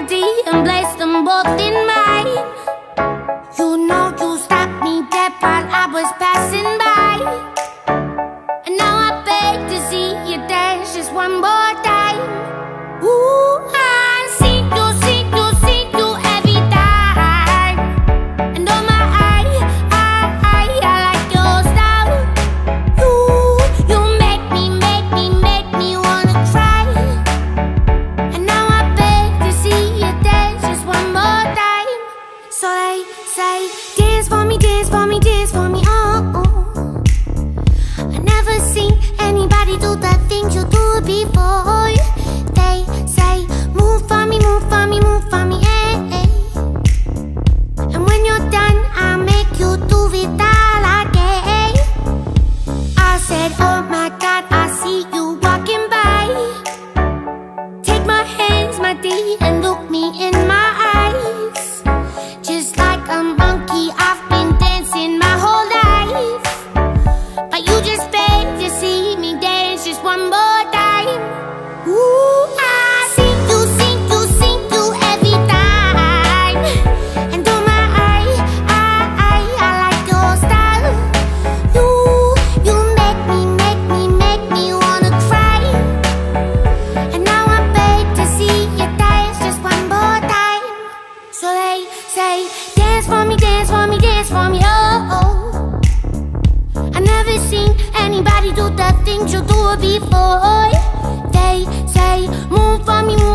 body and place them both in mine. You know you stopped me dead while I was passing by, and now I beg to see you dance just one more time. Ooh, I see you, see you, see you every time. And oh my, I like your style. You make me wanna try. And now I beg to see you dance just one more time. So they say, dance for me, dance for me, dance for me. Oh, oh. I never seen anybody do the things you do before. They say, move for me, move for me, move for me, hey, hey. And when you're done, I'll make you do it all again. I said, oh my God, I see you walking by. Take my hands, my dear, and look me in my eyes. Just like a monkey, I've been dancing my whole life, but you just beg to see me dance just one more time. Ooh, I see you, see you, see you every time. And oh my, I like your style. You make me wanna cry. And now I beg to see you dance just one more time. So they say, dance for me, dance for me, dance for me, oh, oh. I never seen anybody do the things you do before. They say, move for me,